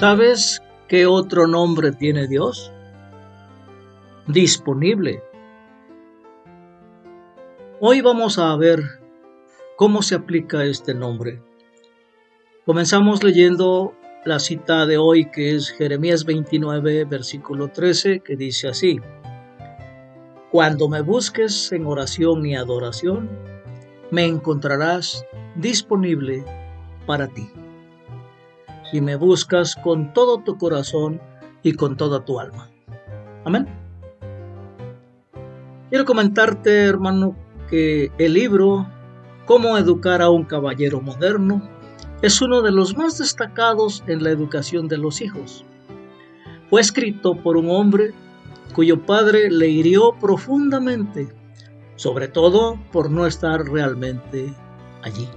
¿Sabes qué otro nombre tiene Dios? Disponible. Hoy vamos a ver cómo se aplica este nombre. Comenzamos leyendo la cita de hoy, que es Jeremías 29, versículo 13, que dice así: Cuando me busques en oración y adoración, me encontrarás disponible para ti. Si me buscas con todo tu corazón y con toda tu alma. Amén. Quiero comentarte, hermano, que el libro Cómo educar a un caballero moderno es uno de los más destacados en la educación de los hijos. Fue escrito por un hombre cuyo padre le hirió profundamente, sobre todo por no estar realmente allí.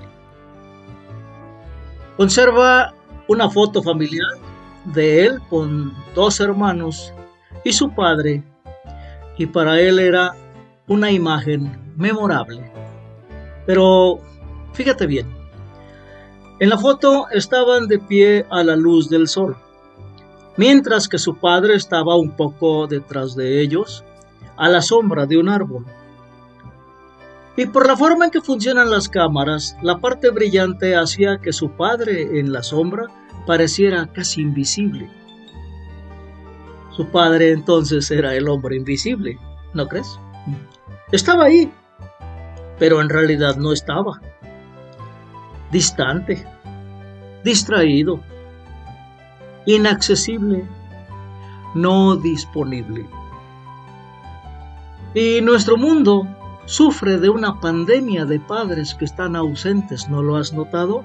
Conserva una foto familiar de él con dos hermanos y su padre, y para él era una imagen memorable. Pero fíjate bien, en la foto estaban de pie a la luz del sol, mientras que su padre estaba un poco detrás de ellos, a la sombra de un árbol. Y por la forma en que funcionan las cámaras, la parte brillante hacía que su padre en la sombra pareciera casi invisible. Su padre entonces era el hombre invisible, ¿no crees? Estaba ahí, pero en realidad no estaba. Distante, distraído, inaccesible, no disponible. Y nuestro mundo sufre de una pandemia de padres que están ausentes, ¿no lo has notado?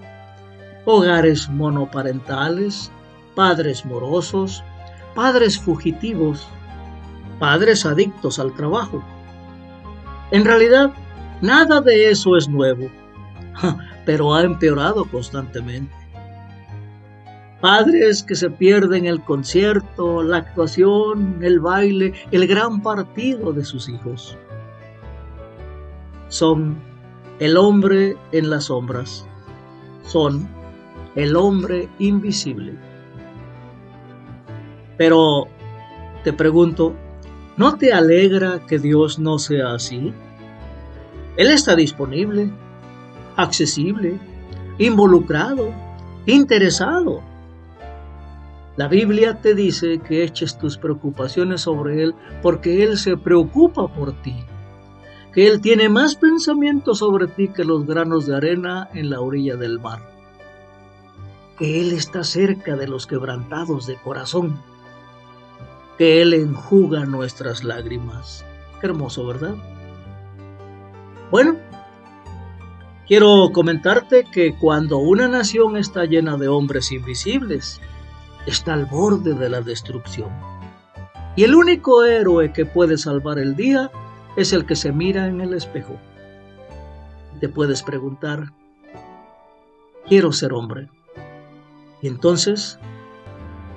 Hogares monoparentales, padres morosos, padres fugitivos, padres adictos al trabajo. En realidad, nada de eso es nuevo, pero ha empeorado constantemente. Padres que se pierden el concierto, la actuación, el baile, el gran partido de sus hijos. Son el hombre en las sombras. Son el hombre invisible. Pero te pregunto, ¿no te alegra que Dios no sea así? Él está disponible, accesible, involucrado, interesado. La Biblia te dice que eches tus preocupaciones sobre Él porque Él se preocupa por ti. Que Él tiene más pensamientos sobre ti que los granos de arena en la orilla del mar. Que Él está cerca de los quebrantados de corazón. Que Él enjuga nuestras lágrimas. Qué hermoso, ¿verdad? Bueno, quiero comentarte que cuando una nación está llena de hombres invisibles, está al borde de la destrucción. Y el único héroe que puede salvar el día es el que se mira en el espejo. Te puedes preguntar, quiero ser hombre. Y entonces,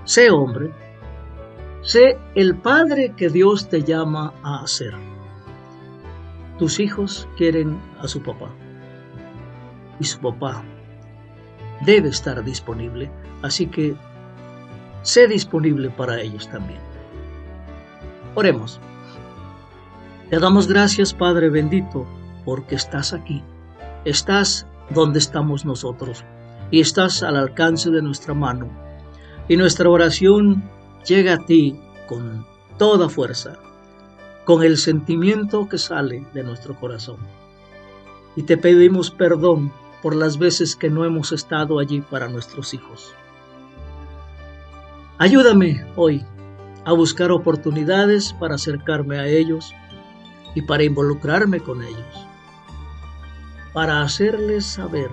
sé hombre, sé el padre que Dios te llama a ser. Tus hijos quieren a su papá. Y su papá debe estar disponible, así que sé disponible para ellos también. Oremos. Te damos gracias, Padre bendito, porque estás aquí, estás donde estamos nosotros y estás al alcance de nuestra mano. Y nuestra oración llega a ti con toda fuerza, con el sentimiento que sale de nuestro corazón. Y te pedimos perdón por las veces que no hemos estado allí para nuestros hijos. Ayúdame hoy a buscar oportunidades para acercarme a ellos y para involucrarme con ellos, para hacerles saber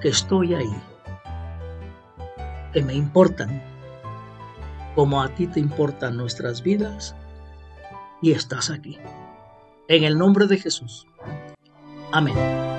que estoy ahí, que me importan, como a ti te importan nuestras vidas, y estás aquí. En el nombre de Jesús. Amén.